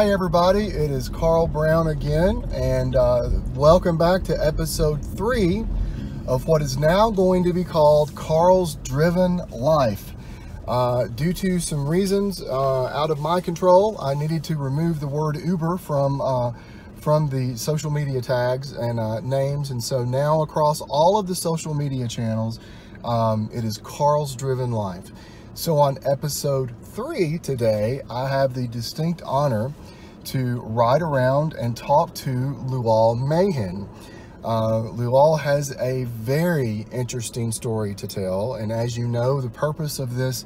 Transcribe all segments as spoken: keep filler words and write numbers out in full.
Hi everybody, it is Carl Brown again, and uh, welcome back to episode three of what is now going to be called Carl's Driven Life. Uh, due to some reasons uh, out of my control, I needed to remove the word Uber from uh, from the social media tags and uh, names, and so now across all of the social media channels, um, it is Carl's Driven Life. So on episode three today, I have the distinct honor to ride around and talk to Lual Mayen. Uh, Lual has a very interesting story to tell. And as you know, the purpose of this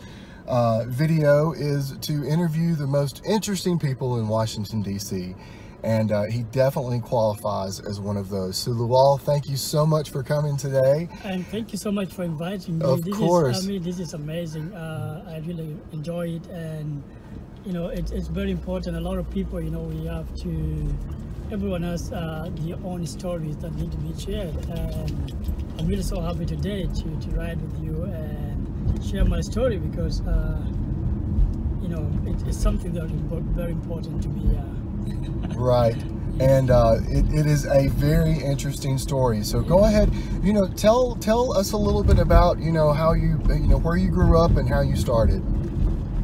uh, video is to interview the most interesting people in Washington, D C. And uh, he definitely qualifies as one of those. So Lual, thank you so much for coming today. And thank you so much for inviting me. Of this course. Is, I mean, this is amazing. Uh, I really enjoy it. And, you know, it, it's very important. A lot of people, you know, we have to, everyone has uh, their own stories that need to be shared. And I'm really so happy today to, to ride with you and share my story because, uh, you know, it, it's something that is very important to me. Uh, Right, and uh, it, it is a very interesting story. So go ahead, you know, tell tell us a little bit about, you know, how you, you know, where you grew up and how you started.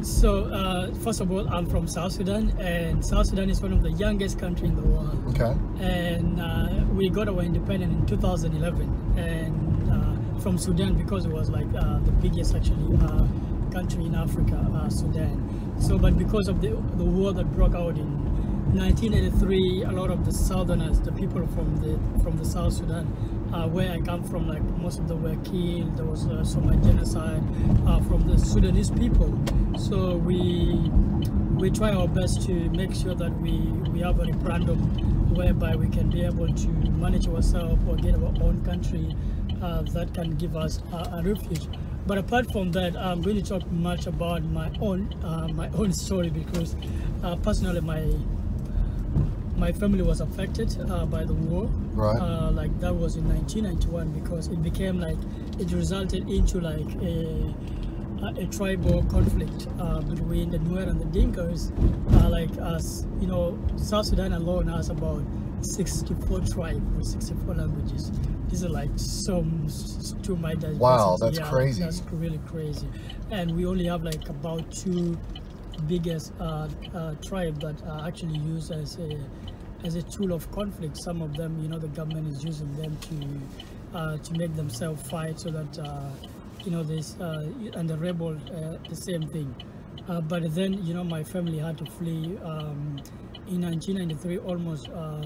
So uh, first of all, I'm from South Sudan, and South Sudan is one of the youngest country in the world. Okay. And uh, we got our independence in two thousand eleven, and uh, from Sudan because it was like uh, the biggest actually uh, country in Africa, uh, Sudan. So, but because of the the war that broke out in nineteen eighty-three, a lot of the southerners, the people from the from the South Sudan, uh, where I come from, like most of them were killed. There was uh, so much genocide uh, from the Sudanese people. So we we try our best to make sure that we we have a referendum whereby we can be able to manage ourselves or get our own country uh, that can give us uh, a refuge. But apart from that, I'm going to talk much about my own uh, my own story because uh, personally my. My family was affected uh, by the war. Right. Uh, like that was in nineteen ninety-one because it became like it resulted into like a a, a tribal conflict uh, between the Nuer and the Dinkers. Uh, like us, you know, South Sudan alone has about sixty-four tribes with sixty-four languages. These are like some too much. Wow, that's yeah, crazy. That's really crazy, and we only have like about two biggest uh, uh, tribe that are actually used as a as a tool of conflict. Some of them, you know, the government is using them to uh, to make themselves fight so that uh, you know this uh, and the rebel uh, the same thing. Uh, but then, you know, my family had to flee um, in nineteen ninety-three. Almost, uh,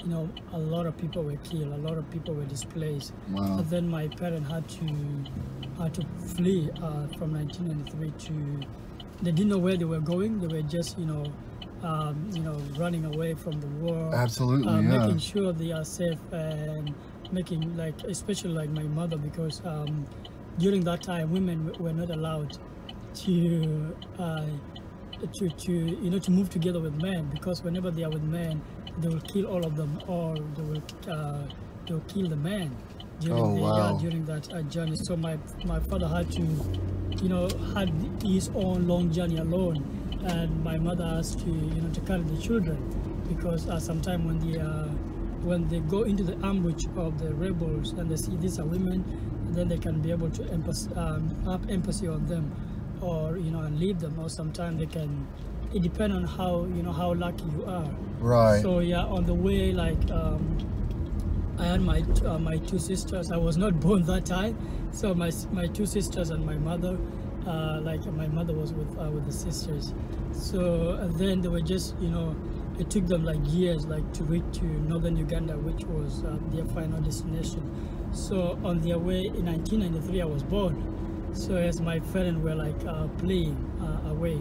you know, a lot of people were killed. A lot of people were displaced. Wow. And then my parents had to had to flee uh, from nineteen ninety-three to. They didn't know where they were going. They were just, you know, um, you know, running away from the war. Absolutely, uh, yeah. Making sure they are safe and making, like, especially like my mother, because um, during that time women were not allowed to, uh, to, to, you know, to move together with men because whenever they are with men, they will kill all of them, or they will, uh, they will kill the man during oh, the, wow. uh, during that uh, journey. So my my father had to. You know, had his own long journey alone, and my mother has to, you know, to carry the children because uh, sometimes when they uh, when they go into the ambush of the rebels and they see these are women, then they can be able to empathy, um, have empathy on them, or you know, and leave them. Or sometimes they can. It depends on how you know how lucky you are. Right. So yeah, on the way, like um, I had my uh, my two sisters. I was not born that time. So my my two sisters and my mother, uh, like my mother was with uh, with the sisters. So and then they were just, you know, it took them like years, like to reach to Northern Uganda, which was uh, their final destination. So on their way in nineteen ninety-three, I was born. So as my parents were like uh, playing uh, away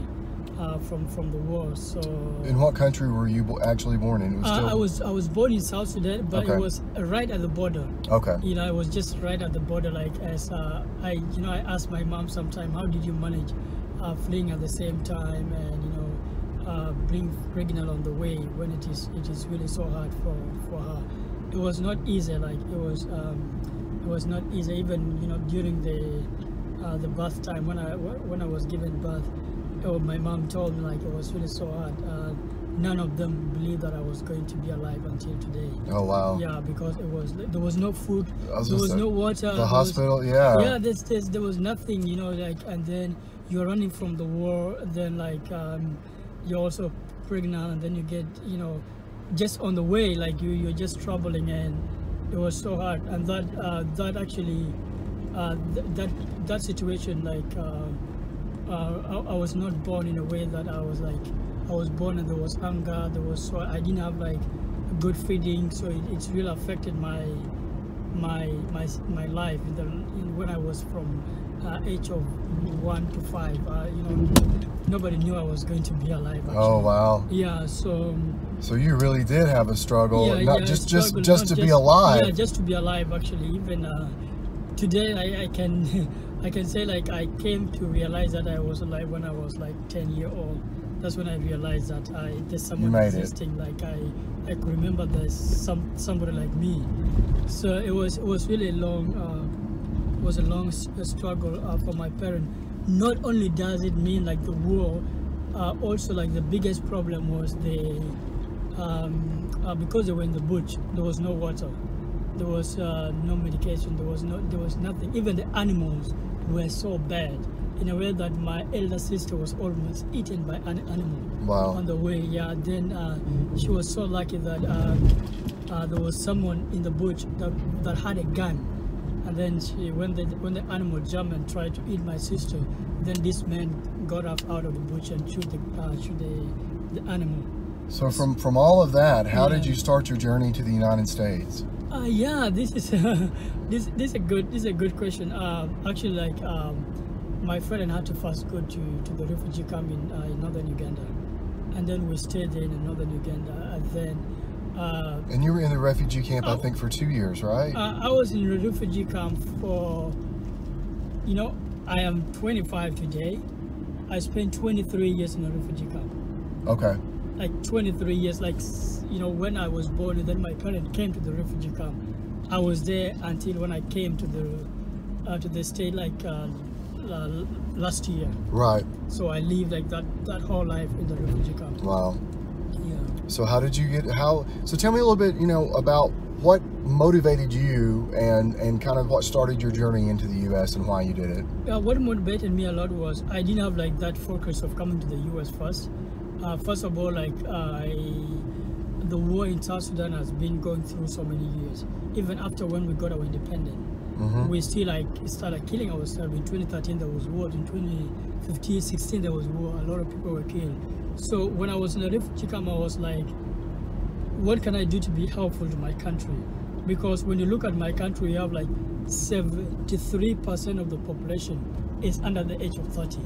uh, from from the war. So in what country were you actually born in? It was still... uh, I was I was born in South Sudan, but okay. It was right at the border. Okay. You know, I was just right at the border. Like as uh, I, you know, I asked my mom sometime, how did you manage uh, fleeing at the same time and you know uh, being pregnant on the way when it is it is really so hard for for her. It was not easy. Like it was um, it was not easy. Even you know during the uh, the birth time when I when I was given birth. Oh, my mom told me like it was really so hard. Uh, none of them believed that I was going to be alive until today. Oh wow! Yeah, because it was there was no food, was there was a, no water. The hospital, was, yeah. Yeah, this, this, there was nothing, you know, like, and then you're running from the war, and then like um, you're also pregnant, and then you get, you know, just on the way, like you you're just traveling, and it was so hard, and that uh, that actually uh, th that that situation, like uh, uh, I, I was not born in a way that I was like. I was born and there was hunger, there was so I didn't have like good feeding, so it, it's really affected my my my my life in the, in, when I was from uh, age of one to five. Uh, you know, nobody knew I was going to be alive. Actually. Oh wow! Yeah, so so you really did have a struggle, yeah, not yeah, just struggle, just just to just, be alive. Yeah, just to be alive. Actually, even uh, today I, I can I can say like I came to realize that I was alive when I was like ten years old. That's when I realized that I there's someone existing. It. Like I, I could remember there's some somebody like me. So it was it was really long, uh, was a long struggle uh, for my parents. Not only does it mean like the war, uh, also like the biggest problem was the um, uh, because they were in the bush. There was no water, there was uh, no medication, there was no there was nothing. Even the animals were so bad. In a way that my elder sister was almost eaten by an animal. Wow. On the way, yeah. Then uh, she was so lucky that uh, uh, there was someone in the bush that, that had a gun. And then she, when, the, when the animal jumped and tried to eat my sister, then this man got up out of the bush and shoot the, uh, shoot the, the animal. So from, from all of that, how yeah. did you start your journey to the United States? Uh, yeah, this is, uh, this, this, is a good, this is a good question. Uh, actually, like, um, my friend and I had to first go to, to the refugee camp in, uh, in Northern Uganda, and then we stayed there in Northern Uganda, and then... Uh, and you were in the refugee camp, uh, I think, for two years, right? Uh, I was in the refugee camp for, you know, I am twenty-five today. I spent twenty-three years in a refugee camp. Okay. Like twenty-three years, like, you know, when I was born, and then my parents came to the refugee camp. I was there until when I came to the, uh, to the state, like, uh, Uh, last year. Right. So I lived like that that whole life in the refugee camp. Wow. Yeah. So how did you get how so tell me a little bit, you know, about what motivated you and and kind of what started your journey into the U S and why you did it? Yeah, what motivated me a lot was I didn't have like that focus of coming to the U S first. Uh, first of all, like uh, I the war in South Sudan has been going through so many years. Even after when we got our independence. Mm-hmm. We still like started killing ourselves. In twenty thirteen there was war, in twenty fifteen, sixteen there was war, a lot of people were killed. So when I was in the refugee camp, I was like, what can I do to be helpful to my country? Because when you look at my country, you have like seventy-three percent of the population is under the age of thirty.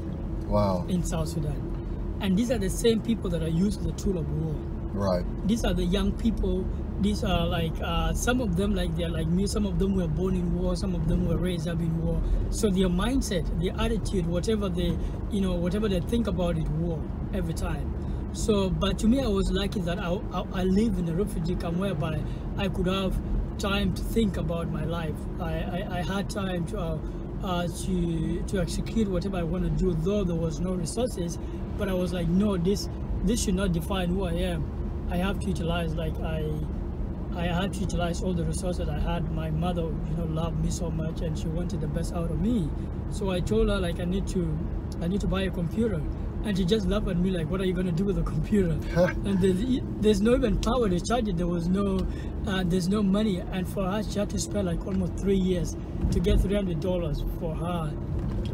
Wow. In South Sudan. And these are the same people that are used the tool of war. Right. These are the young people. These are like, uh, some of them like they're like me, some of them were born in war, some of them were raised up in war. So their mindset, their attitude, whatever they, you know, whatever they think about it, war every time. So, but to me, I was lucky that I, I, I live in a refugee camp whereby I could have time to think about my life. I, I, I had time to, uh, uh, to, to execute whatever I want to do, though there was no resources, but I was like, no, this, this should not define who I am. I have to utilize like I I had to utilize all the resources I had. My mother, you know, loved me so much, and she wanted the best out of me. So I told her like I need to, I need to buy a computer, and she just laughed at me like, "What are you gonna do with a computer?" And there's, there's no even power to charge it. There was no, uh, there's no money, and for her, she had to spend like almost three years to get three hundred dollars for her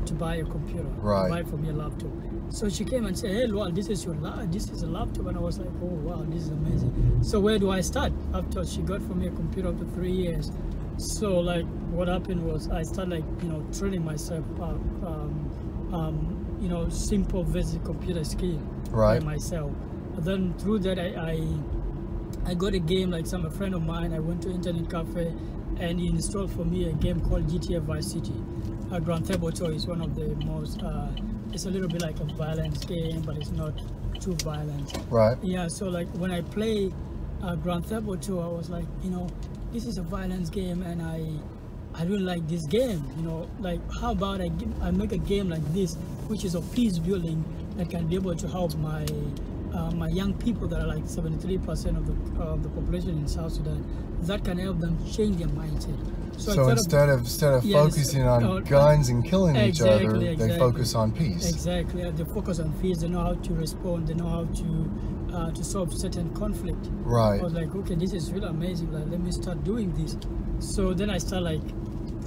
to buy a computer, right. buy for me a laptop. So she came and said, "Hey, Lual, this is your la this is a laptop," and I was like, "Oh wow, this is amazing." So where do I start? After she got for me a computer after three years, so like what happened was I started like you know training myself up, um, um, you know, simple basic computer skill right. by myself. And then through that, I, I I got a game like some a friend of mine. I went to internet cafe, and he installed for me a game called G T A Vice City. Uh, Grand Theft Auto is one of the most. Uh, It's a little bit like a violent game, but it's not too violent. Right. Yeah, so like when I play uh, Grand Theft Auto, I was like, you know, this is a violence game and I I don't like this game. You know, like how about I, I make a game like this, which is a peace building that can be able to help my uh, my young people that are like seventy-three percent of the of the population in South Sudan, that can help them change their mindset. So, so instead of, of instead of yes, focusing on uh, guns and killing exactly, each other, they exactly. focus on peace. Exactly, they focus on peace. They know how to respond. They know how to uh, to solve certain conflict. Right. I was like, okay, this is really amazing. Like, let me start doing this. So then I start like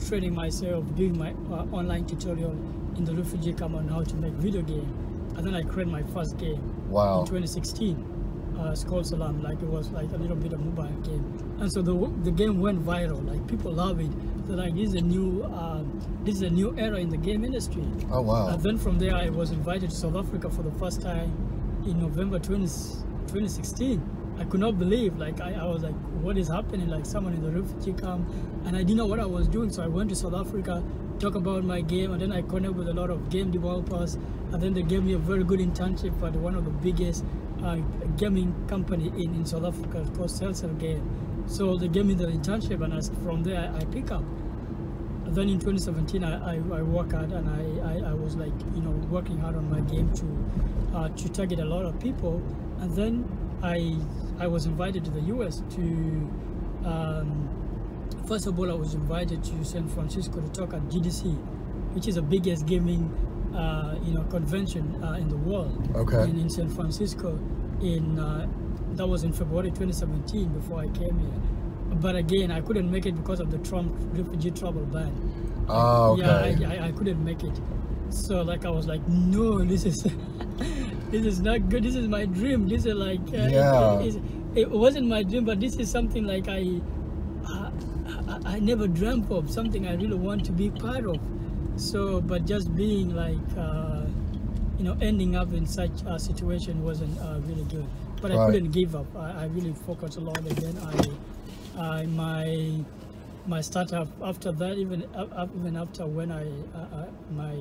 training myself, doing my uh, online tutorial in the refugee camp on how to make video game, and then I created my first game. Wow. In twenty sixteen. Uh, Skullsalam, like it was like a little bit of mobile game, and so the the game went viral. Like people love it. So like this is a new uh, this is a new era in the game industry. Oh wow! And then from there, I was invited to South Africa for the first time in November twenty sixteen. I could not believe. Like I, I was like, what is happening? Like someone in the refugee camp, and I didn't know what I was doing. So I went to South Africa, talk about my game, and then I connect with a lot of game developers, and then they gave me a very good internship at one of the biggest Uh, gaming company in, in South Africa called Selsel Game. So they gave me the internship, and I, from there I, I pick up. And then in twenty seventeen I, I, I work out, and I, I, I was like, you know, working hard on my game to uh, to target a lot of people. And then I I was invited to the U S to um, first of all I was invited to San Francisco to talk at G D C, which is the biggest gaming Uh, you know, convention uh, in the world. Okay. In, in San Francisco, in uh, that was in February twenty seventeen before I came here. But again, I couldn't make it because of the Trump refugee travel ban. Oh, okay. Yeah, I, I, I couldn't make it. So like I was like, no, this is this is not good. This is my dream. This is like uh, yeah. It, it, it wasn't my dream, but this is something like I I, I I never dreamt of. Something I really want to be part of. So, but just being like, uh, you know, ending up in such a situation wasn't uh, really good. But right. I couldn't give up. I, I really focused a lot, and then I, I my, my startup. After that, even uh, even after when I, uh, I my,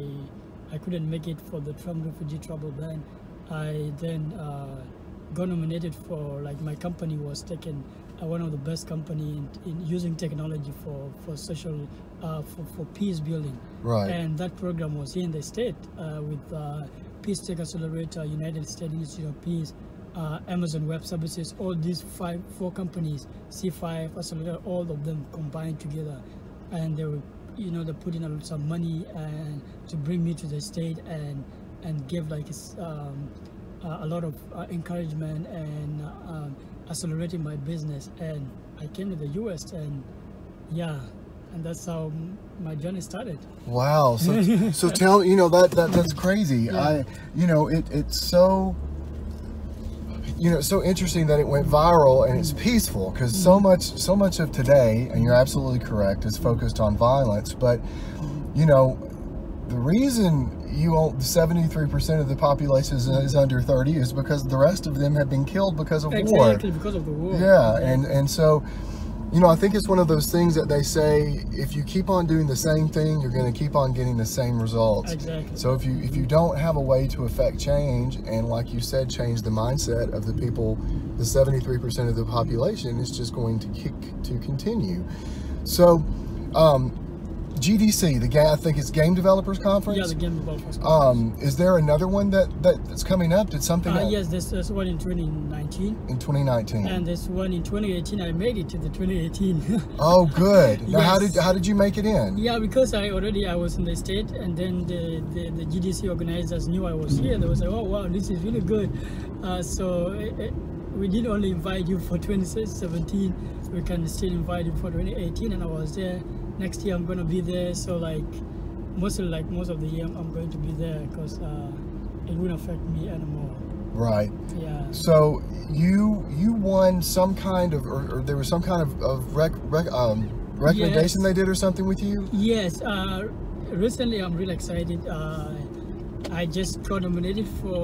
I couldn't make it for the Trump refugee travel ban. I then uh, got nominated for like my company was taken. One of the best company in, in using technology for for social uh, for, for peace building, right? And that program was here in the state uh, with uh, Peace Tech Accelerator, United States Institute of Peace, uh, Amazon Web Services. All these five four companies, C Five Accelerator, all of them combined together, and they were, you know, they put in some money and to bring me to the state and and give like um, a lot of uh, encouragement and. Uh, um, accelerating my business, and I came to the U S, and yeah, and that's how my journey started. Wow. So, so tell, you know, that, that that's crazy. Yeah. I, you know, it, it's so, you know, so interesting that it went viral and it's peaceful, because mm-hmm. so much, so much of today, and you're absolutely correct, is focused on violence, but you know, the reason you seventy-three percent of the population is, is under thirty is because the rest of them have been killed because of exactly, war. Exactly, because of the war. Yeah, yeah, and and so, you know, I think it's one of those things that they say, if you keep on doing the same thing, you're going to keep on getting the same results. Exactly. So if you if you don't have a way to affect change, and like you said, change the mindset of the people, the seventy-three percent of the population is just going to kick to continue. So. Um, G D C, the game, I think it's Game Developers Conference. Yeah, the Game Developers Conference. Um, is there another one that, that that's coming up? Did something? Uh, yes, there's, there's one in twenty nineteen. In twenty nineteen. And there's one in twenty eighteen. I made it to the twenty eighteen. Oh, good. Now, yes. how did how did you make it in? Yeah, because I already I was in the state, and then the the, the G D C organizers knew I was here. They was like, oh wow, this is really good. Uh, so. It, it, We didn't only invite you for twenty seventeen, we can still invite you for twenty eighteen, and I was there. Next year I'm going to be there, so like mostly like most of the year I'm going to be there, because uh, it wouldn't affect me anymore. Right. Yeah. So you you won some kind of, or, or there was some kind of, of rec, rec, um, recommendation yes. they did or something with you? Yes. Uh, recently I'm really excited. Uh, I just got nominated for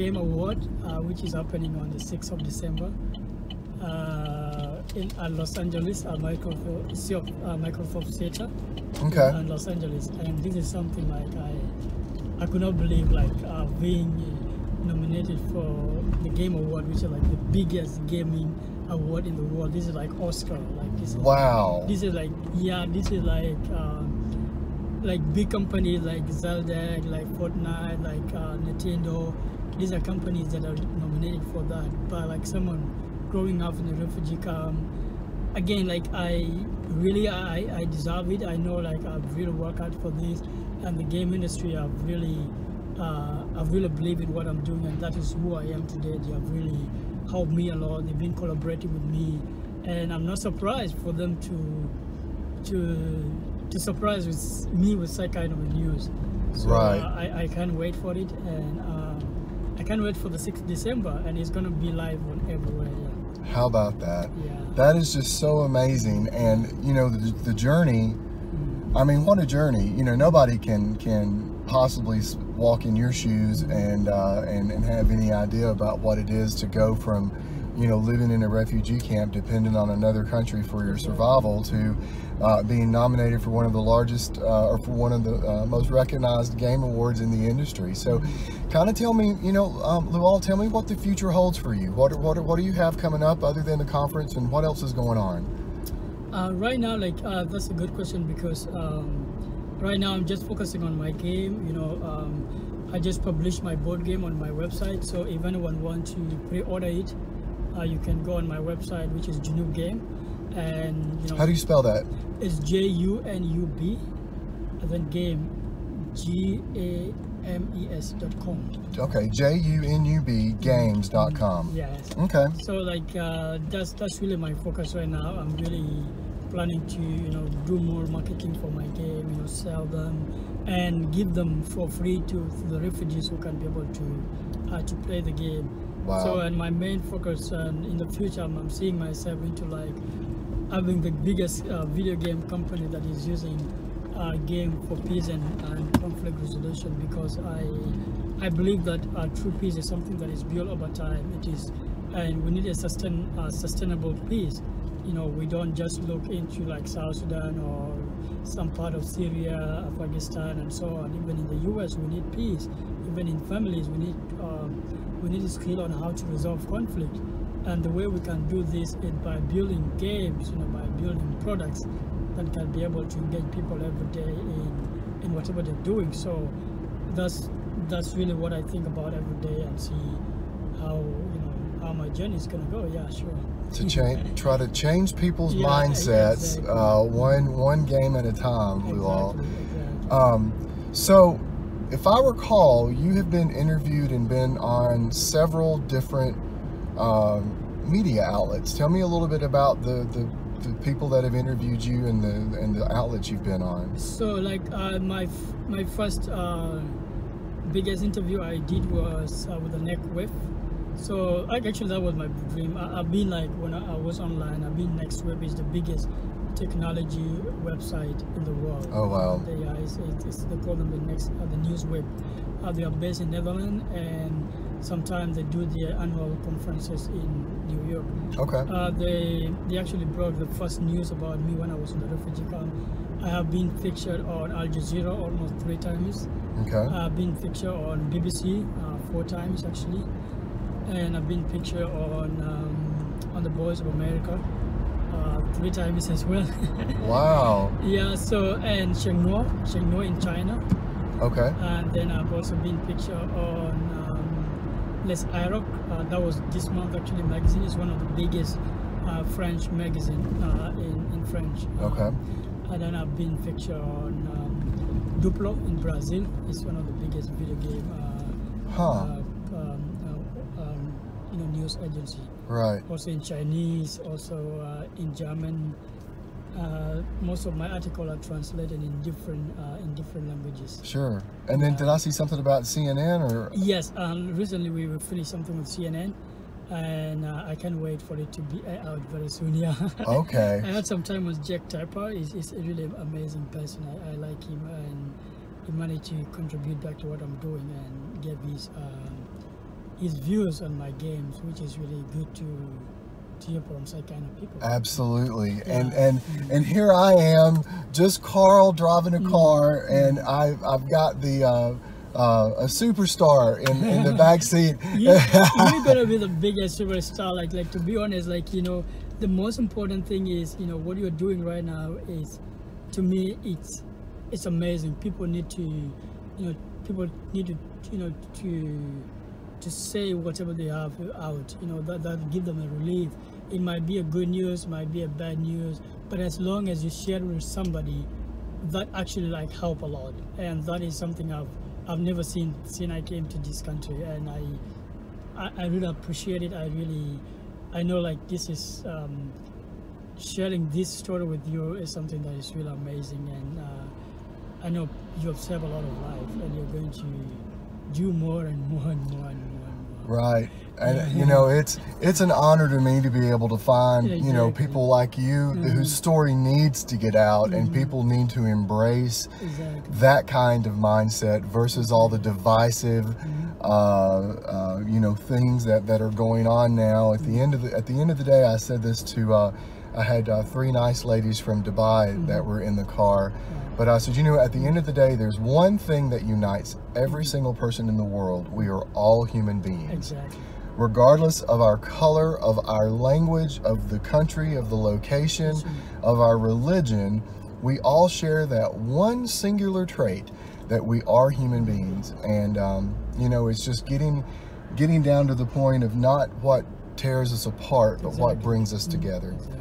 Game Award, uh, which is happening on the sixth of December uh, in uh, Los Angeles at Microsoft, uh, Microsoft Theater. Okay. In Los Angeles, and this is something like I, I could not believe, like uh, being nominated for the Game Award, which is like the biggest gaming award in the world. This is like Oscar, like this. Is, wow. This is like yeah, this is like. Um, like big companies like Zelda, like Fortnite, like uh, Nintendo, these are companies that are nominated for that. But like someone growing up in a refugee camp, again, like I really, I, I deserve it. I know like I've really worked hard for this, and the game industry, I've really, uh, I've really believed in what I'm doing, and that is who I am today. They have really helped me a lot. They've been collaborating with me, and I'm not surprised for them to, to, to surprise with me with such kind of news. So right. uh, I, I can't wait for it, and uh, I can't wait for the sixth of December, and it's gonna be live on everywhere. Yeah. How about that? Yeah. That is just so amazing, and you know the, the journey. Mm-hmm. I mean, what a journey! You know, nobody can can possibly walk in your shoes and uh, and and have any idea about what it is to go from, you know, living in a refugee camp, dependent on another country for your survival, to uh, being nominated for one of the largest uh, or for one of the uh, most recognized game awards in the industry. So, kind of tell me, you know, um, Lual, tell me what the future holds for you. What what what do you have coming up other than the conference, and what else is going on? Uh, right now, like uh, that's a good question, because um, right now I'm just focusing on my game. You know, um, I just published my board game on my website, so if anyone wants to pre-order it, Uh, you can go on my website, which is Junub Game, and you know, how do you spell that? It's J U N U B, and then game, G A M E S dot com. Okay, J U N U B games dot com. Yes. Okay. So like uh, that's that's really my focus right now. I'm really planning to you know do more marketing for my game, you know, sell them, and give them for free to, to the refugees who can be able to uh, to play the game. Wow. So, and my main focus, and in the future, I'm, I'm seeing myself into like having the biggest uh, video game company that is using uh, game for peace and, and conflict resolution, because I I believe that uh, true peace is something that is built over time. It is, and we need a sustain uh, sustainable peace. You know, we don't just look into like South Sudan or some part of Syria, Afghanistan, and so on. Even in the U S, we need peace. Even in families, we need. Um, We need a skill on how to resolve conflict, and the way we can do this is by building games, you know, by building products that can be able to engage people every day in, in whatever they're doing. So that's that's really what I think about every day, and see how you know how my journey is gonna go. Yeah, sure. To change, try to change people's yeah, mindsets, exactly. uh, one one game at a time. Exactly, Lual. Exactly. Um, so. If I recall, you have been interviewed and been on several different um, media outlets. Tell me a little bit about the, the, the people that have interviewed you and the and the outlets you've been on. So, like uh, my my first uh, biggest interview I did was uh, with the Next Web. So, like, actually, that was my dream. I, I've been like when I, I was online. I've been Next Web is the biggest technology website in the world. Oh wow! They are, it's, it's, they call them the next uh, the news web. Uh, they are based in Netherlands, and sometimes they do their annual conferences in New York. Okay. Uh, they they actually brought the first news about me when I was in the refugee camp. I have been featured on Al Jazeera almost three times. Okay. I've been featured on B B C uh, four times actually, and I've been featured on um, on the Voice of America. Uh, three times as well. Wow. Yeah, so, and Xinhua, Xinhua in China. Okay. And then I've also been pictured on um, Les Irog. Uh, that was this month actually. Magazine is one of the biggest uh, French magazine uh, in, in French. Okay. And then I've been pictured on um, Duplo in Brazil. It's one of the biggest video game uh, huh. uh, news agency, right? Also in Chinese, also uh, in German. Uh, most of my articles are translated in different uh, in different languages. Sure. And then uh, did I see something about C N N or? Yes. Um, recently we finished something with C N N, and uh, I can't wait for it to be out very soon. Yeah. Okay. I had some time with Jack Tapper. He's, he's a really amazing person. I, I like him, and he managed to contribute back to what I'm doing and give his. Um, his views on my games, which is really good to to hear from such kind of people. Absolutely. Yeah. And and mm-hmm. and here I am, just Carl driving a car, mm-hmm. and I I've got the uh, uh, a superstar in, in the back seat. you, you're gonna be the biggest superstar. Like like to be honest, like you know, the most important thing is you know what you're doing right now is, to me, it's it's amazing. People need to, you know, people need to you know to. to say whatever they have out, you know, that, that give them a relief. It might be a good news, might be a bad news, but as long as you share with somebody, that actually like help a lot. And that is something I've I've never seen since I came to this country, and I I, I really appreciate it. I really I know like this is um, sharing this story with you is something that is really amazing, and uh, I know you observe a lot of life, and you're going to do more and more and more and more. And more. Right. And, you know, it's it's an honor to me to be able to find, yeah, exactly. you know, people like you mm-hmm. whose story needs to get out mm-hmm. and people need to embrace exactly. that kind of mindset versus all the divisive, mm-hmm. uh, uh, you know, things that, that are going on now. At mm-hmm. the end of the, at the end of the day, I said this to, uh, I had uh, three nice ladies from Dubai mm-hmm. that were in the car. But I said, you know, at the end of the day, there's one thing that unites every single person in the world. We are all human beings. Exactly. Regardless of our color, of our language, of the country, of the location, of our religion, we all share that one singular trait that we are human beings. And, um, you know, it's just getting getting down to the point of not what tears us apart, but exactly. what brings us together. Exactly.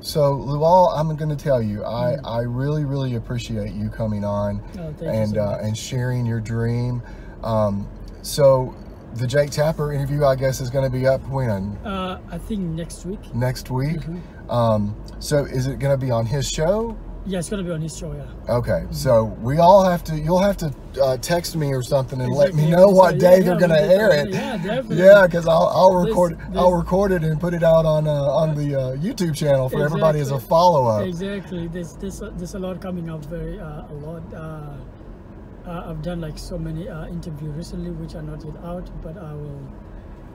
So, Lual, I'm going to tell you, I, I really, really appreciate you coming on oh, and, uh, and sharing your dream. Um, so... The Jake Tapper interview, I guess, is going to be up when? Uh, I think next week. Next week. Mm-hmm. um, so is it going to be on his show? Yeah, it's going to be on his show, yeah. Okay, mm-hmm. so we all have to, you'll have to uh, text me or something and exactly. let me know what so, day yeah, they're yeah, going to air it. Yeah, definitely. Yeah, because I'll, I'll, record, this, this. I'll record it and put it out on uh, on the uh, YouTube channel for exactly. everybody as a follow-up. Exactly. There's, there's, there's a lot coming up, very, uh, a lot. Uh, Uh, I've done like so many uh, interviews recently which are not yet out, but I will,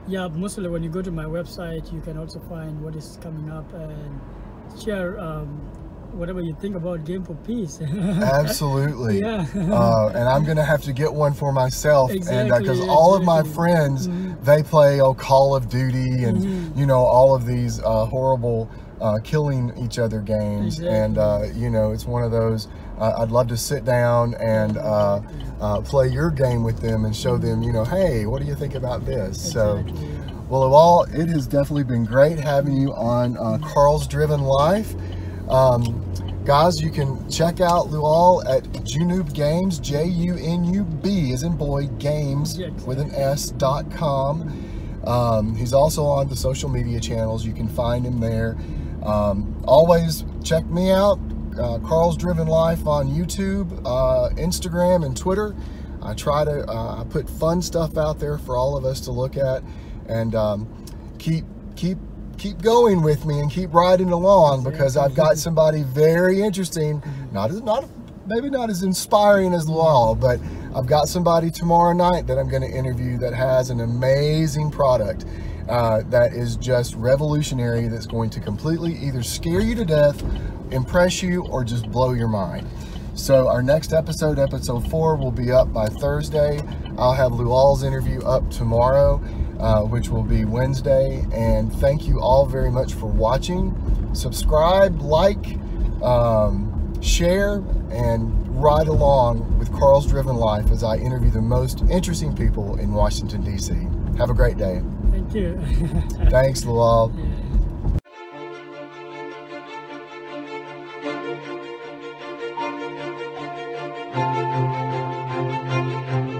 yeah, mostly when you go to my website you can also find what is coming up and share um, whatever you think about Game for Peace. Absolutely. Yeah. uh, and I'm going to have to get one for myself, exactly, and because uh, exactly. all of my friends, mm-hmm. they play oh, Call of Duty and mm-hmm. you know, all of these uh, horrible uh, killing each other games, exactly. and uh, you know, it's one of those Uh, I'd love to sit down and uh, uh, play your game with them and show them, you know, hey, what do you think about this? So, well, of all, it has definitely been great having you on uh, Carl's Driven Life. Um, guys, you can check out Lual at Junub Games, J U N U B as in boy, games with an S dot com. Um, he's also on the social media channels. You can find him there. Um, always check me out. Uh, Carl's Driven Life on YouTube, uh, Instagram, and Twitter. I try to uh, put fun stuff out there for all of us to look at, and um, keep keep keep going with me and keep riding along, because I've got somebody very interesting. Not as not maybe not as inspiring as Lual, but I've got somebody tomorrow night that I'm going to interview that has an amazing product. Uh, that is just revolutionary, that's going to completely either scare you to death, impress you, or just blow your mind. So our next episode, episode four, will be up by Thursday. I'll have Lual's interview up tomorrow, uh, which will be Wednesday. And thank you all very much for watching. Subscribe, like, um, share, and ride along with Carl's Driven Life as I interview the most interesting people in Washington, D C Have a great day. Thank you. Thanks, Lual. Yeah.